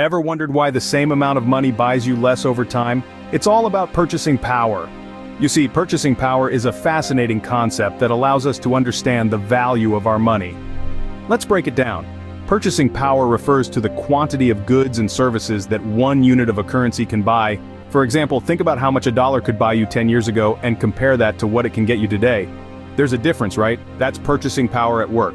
Ever wondered why the same amount of money buys you less over time? It's all about purchasing power. You see, purchasing power is a fascinating concept that allows us to understand the value of our money. Let's break it down. Purchasing power refers to the quantity of goods and services that one unit of a currency can buy. For example, think about how much a dollar could buy you 10 years ago and compare that to what it can get you today. There's a difference, right? That's purchasing power at work.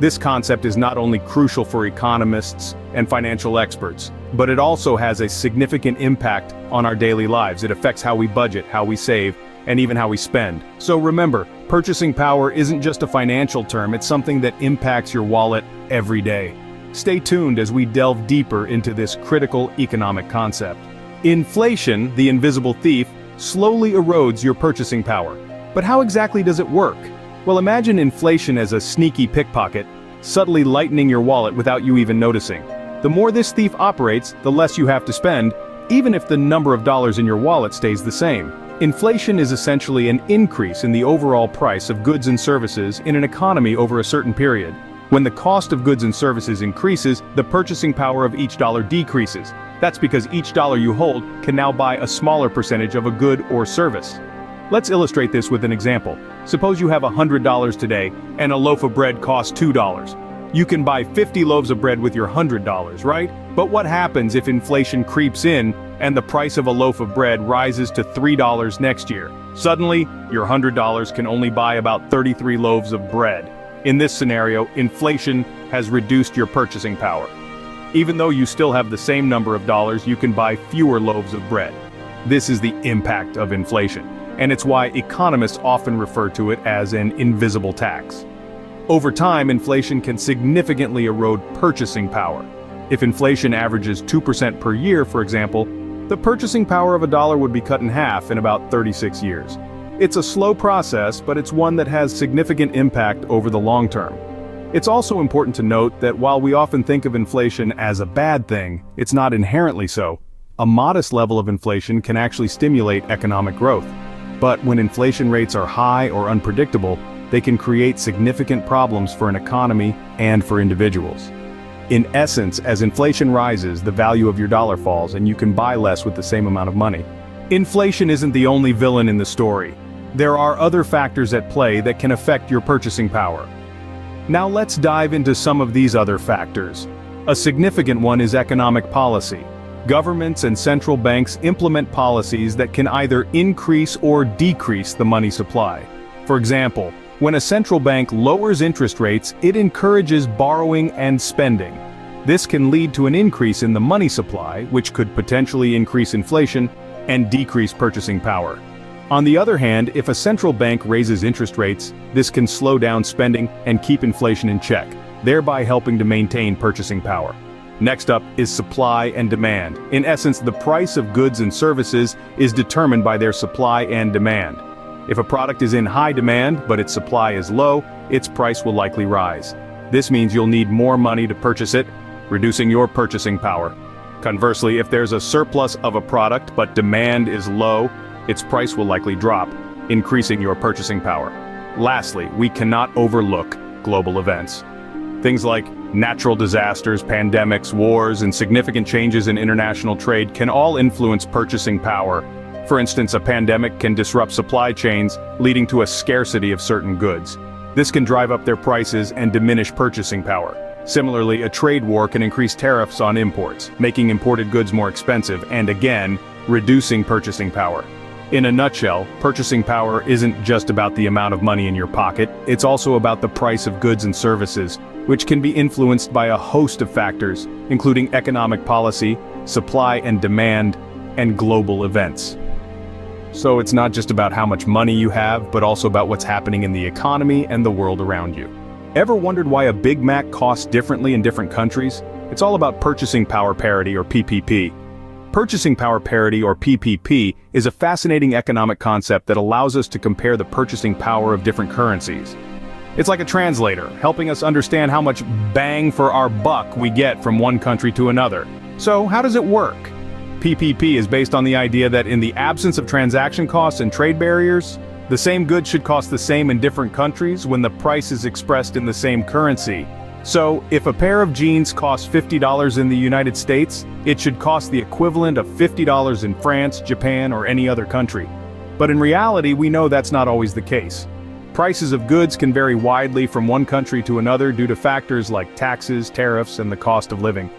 This concept is not only crucial for economists and financial experts, but it also has a significant impact on our daily lives. It affects how we budget, how we save, and even how we spend. So remember, purchasing power isn't just a financial term, it's something that impacts your wallet every day. Stay tuned as we delve deeper into this critical economic concept. Inflation, the invisible thief, slowly erodes your purchasing power. But how exactly does it work? Well, imagine inflation as a sneaky pickpocket, subtly lightening your wallet without you even noticing. The more this thief operates, the less you have to spend, even if the number of dollars in your wallet stays the same. Inflation is essentially an increase in the overall price of goods and services in an economy over a certain period. When the cost of goods and services increases, the purchasing power of each dollar decreases. That's because each dollar you hold can now buy a smaller percentage of a good or service. Let's illustrate this with an example. Suppose you have $100 today, and a loaf of bread costs $2. You can buy 50 loaves of bread with your $100, right? But what happens if inflation creeps in, and the price of a loaf of bread rises to $3 next year? Suddenly, your $100 can only buy about 33 loaves of bread. In this scenario, inflation has reduced your purchasing power. Even though you still have the same number of dollars, you can buy fewer loaves of bread. This is the impact of inflation, and it's why economists often refer to it as an invisible tax. Over time, inflation can significantly erode purchasing power. If inflation averages 2% per year, for example, the purchasing power of a dollar would be cut in half in about 36 years. It's a slow process, but it's one that has significant impact over the long term. It's also important to note that while we often think of inflation as a bad thing, it's not inherently so. A modest level of inflation can actually stimulate economic growth. But when inflation rates are high or unpredictable, they can create significant problems for an economy and for individuals. In essence, as inflation rises, the value of your dollar falls and you can buy less with the same amount of money. Inflation isn't the only villain in the story. There are other factors at play that can affect your purchasing power. Now let's dive into some of these other factors. A significant one is economic policy. Governments and central banks implement policies that can either increase or decrease the money supply. For example, when a central bank lowers interest rates, it encourages borrowing and spending. This can lead to an increase in the money supply, which could potentially increase inflation and decrease purchasing power. On the other hand, if a central bank raises interest rates, this can slow down spending and keep inflation in check, thereby helping to maintain purchasing power. Next up is supply and demand. In essence, the price of goods and services is determined by their supply and demand. If a product is in high demand, but its supply is low, its price will likely rise. This means you'll need more money to purchase it, reducing your purchasing power. Conversely, if there's a surplus of a product, but demand is low, its price will likely drop, increasing your purchasing power. Lastly, we cannot overlook global events. Things like natural disasters, pandemics, wars, and significant changes in international trade can all influence purchasing power. For instance, a pandemic can disrupt supply chains, leading to a scarcity of certain goods. This can drive up their prices and diminish purchasing power. Similarly, a trade war can increase tariffs on imports, making imported goods more expensive and, again, reducing purchasing power. In a nutshell, purchasing power isn't just about the amount of money in your pocket, it's also about the price of goods and services, which can be influenced by a host of factors, including economic policy, supply and demand, and global events. So it's not just about how much money you have, but also about what's happening in the economy and the world around you. Ever wondered why a Big Mac costs differently in different countries? It's all about purchasing power parity, or PPP. Purchasing power parity, or PPP, is a fascinating economic concept that allows us to compare the purchasing power of different currencies. It's like a translator, helping us understand how much bang for our buck we get from one country to another. So, how does it work? PPP is based on the idea that in the absence of transaction costs and trade barriers, the same good should cost the same in different countries when the price is expressed in the same currency. So, if a pair of jeans costs $50 in the United States, it should cost the equivalent of $50 in France, Japan, or any other country. But in reality, we know that's not always the case. Prices of goods can vary widely from one country to another due to factors like taxes, tariffs, and the cost of living.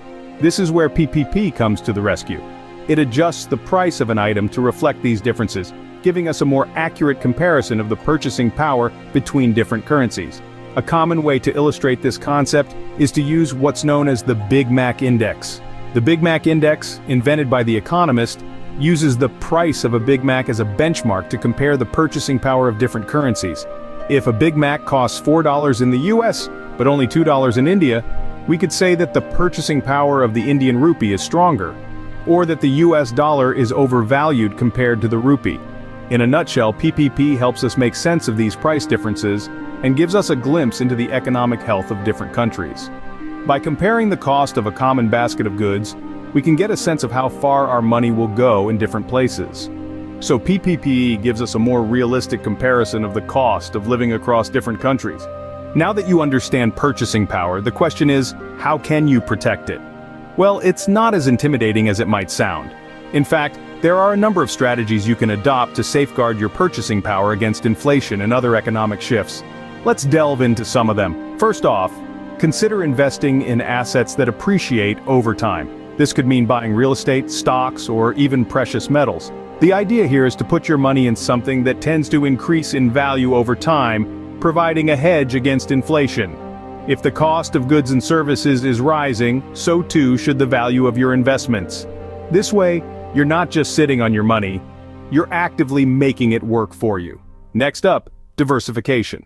This is where PPP comes to the rescue. It adjusts the price of an item to reflect these differences, giving us a more accurate comparison of the purchasing power between different currencies. A common way to illustrate this concept is to use what's known as the Big Mac Index. The Big Mac Index, invented by The Economist, uses the price of a Big Mac as a benchmark to compare the purchasing power of different currencies. If a Big Mac costs $4 in the US, but only $2 in India, we could say that the purchasing power of the Indian rupee is stronger, or that the US dollar is overvalued compared to the rupee. In a nutshell, PPP helps us make sense of these price differences and gives us a glimpse into the economic health of different countries. By comparing the cost of a common basket of goods, we can get a sense of how far our money will go in different places. So PPP gives us a more realistic comparison of the cost of living across different countries. Now that you understand purchasing power, the question is, how can you protect it? Well, it's not as intimidating as it might sound. In fact, there are a number of strategies you can adopt to safeguard your purchasing power against inflation and other economic shifts. Let's delve into some of them. First off, consider investing in assets that appreciate over time. This could mean buying real estate, stocks, or even precious metals. The idea here is to put your money in something that tends to increase in value over time, providing a hedge against inflation. If the cost of goods and services is rising, so too should the value of your investments. This way, you're not just sitting on your money, you're actively making it work for you. Next up, diversification.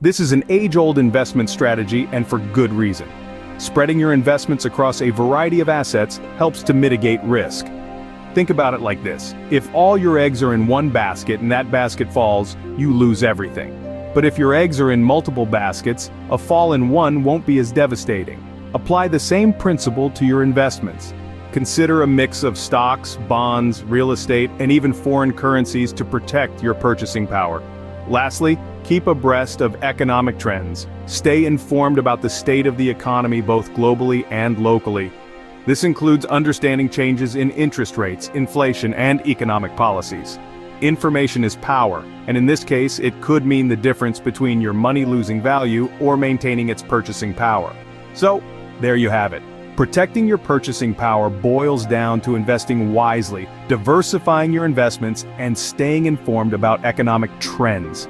This is an age-old investment strategy, and for good reason. Spreading your investments across a variety of assets helps to mitigate risk. Think about it like this. If all your eggs are in one basket and that basket falls, you lose everything. But if your eggs are in multiple baskets, a fall in one won't be as devastating. Apply the same principle to your investments. Consider a mix of stocks, bonds, real estate, and even foreign currencies to protect your purchasing power. Lastly, keep abreast of economic trends. Stay informed about the state of the economy both globally and locally. This includes understanding changes in interest rates, inflation, and economic policies. Information is power, and in this case, it could mean the difference between your money losing value or maintaining its purchasing power. So, there you have it. Protecting your purchasing power boils down to investing wisely, diversifying your investments, and staying informed about economic trends.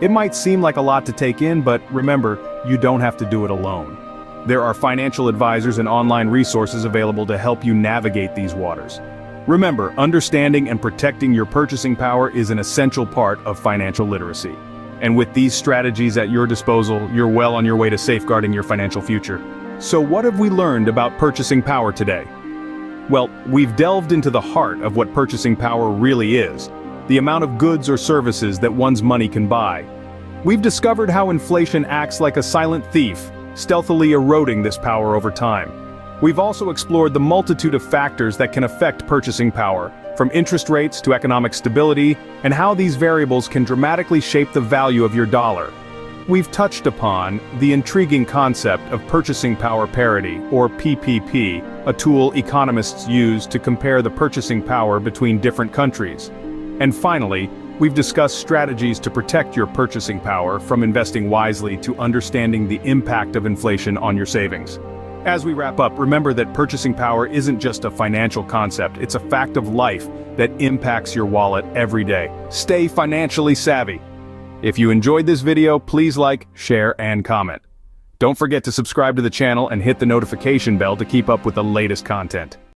It might seem like a lot to take in, but remember, you don't have to do it alone. There are financial advisors and online resources available to help you navigate these waters. Remember, understanding and protecting your purchasing power is an essential part of financial literacy. And with these strategies at your disposal, you're well on your way to safeguarding your financial future. So what have we learned about purchasing power today? Well, we've delved into the heart of what purchasing power really is, the amount of goods or services that one's money can buy. We've discovered how inflation acts like a silent thief, stealthily eroding this power over time. We've also explored the multitude of factors that can affect purchasing power, from interest rates to economic stability, and how these variables can dramatically shape the value of your dollar. We've touched upon the intriguing concept of purchasing power parity, or PPP, a tool economists use to compare the purchasing power between different countries. And finally, we've discussed strategies to protect your purchasing power, from investing wisely to understanding the impact of inflation on your savings. As we wrap up, remember that purchasing power isn't just a financial concept, it's a fact of life that impacts your wallet every day. Stay financially savvy. If you enjoyed this video, please like, share, and comment. Don't forget to subscribe to the channel and hit the notification bell to keep up with the latest content.